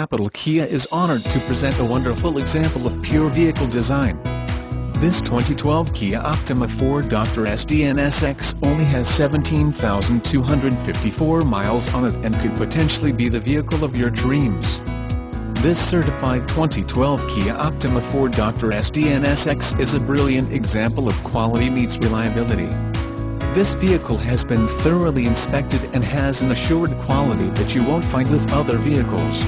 Capitol Kia is honored to present a wonderful example of pure vehicle design. This 2012 Kia Optima 4S DNSX only has 17,254 miles on it and could potentially be the vehicle of your dreams. This certified 2012 Kia Optima 4S DNSX is a brilliant example of quality meets reliability. This vehicle has been thoroughly inspected and has an assured quality that you won't find with other vehicles.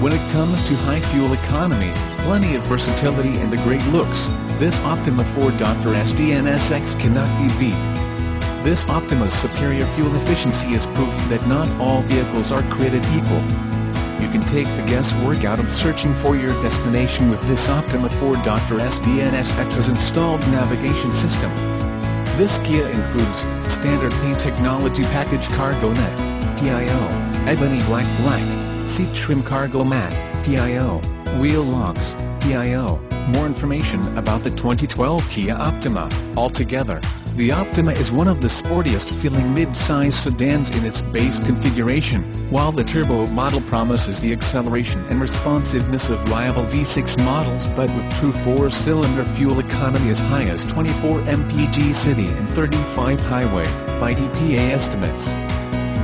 When it comes to high fuel economy, plenty of versatility and the great looks, this Optima 4S DNSX cannot be beat. This Optima's superior fuel efficiency is proof that not all vehicles are created equal. You can take the guesswork out of searching for your destination with this Optima 4S DNSX's installed navigation system. This Kia includes standard paint technology package cargo net, PIO, ebony black, seat trim cargo mat, PIO, wheel locks, PIO. More information about the 2012 Kia Optima. Altogether, the Optima is one of the sportiest feeling mid-size sedans in its base configuration, while the turbo model promises the acceleration and responsiveness of rival V6 models, but with true four-cylinder fuel economy as high as 24 mpg city and 35 highway, by EPA estimates.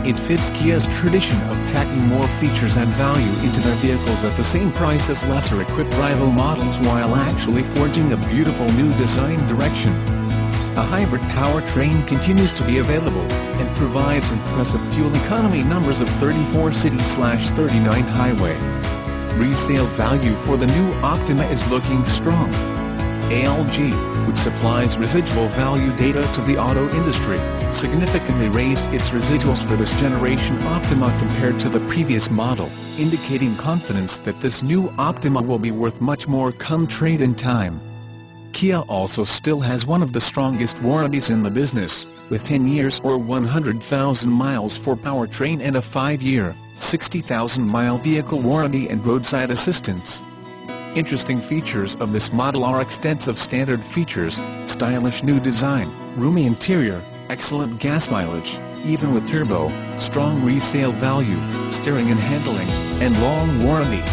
It fits Kia's tradition of packing more features and value into their vehicles at the same price as lesser-equipped rival models, while actually forging a beautiful new design direction. A hybrid powertrain continues to be available, and provides impressive fuel economy numbers of 34 city/39 highway. Resale value for the new Optima is looking strong. ALG, which supplies residual value data to the auto industry, significantly raised its residuals for this generation Optima compared to the previous model, indicating confidence that this new Optima will be worth much more come trade-in time. Kia also still has one of the strongest warranties in the business, with 10 years or 100,000 miles for powertrain and a 5-year, 60,000-mile vehicle warranty and roadside assistance. Interesting features of this model are extensive standard features, stylish new design, roomy interior, excellent gas mileage, even with turbo, strong resale value, steering and handling, and long warranty.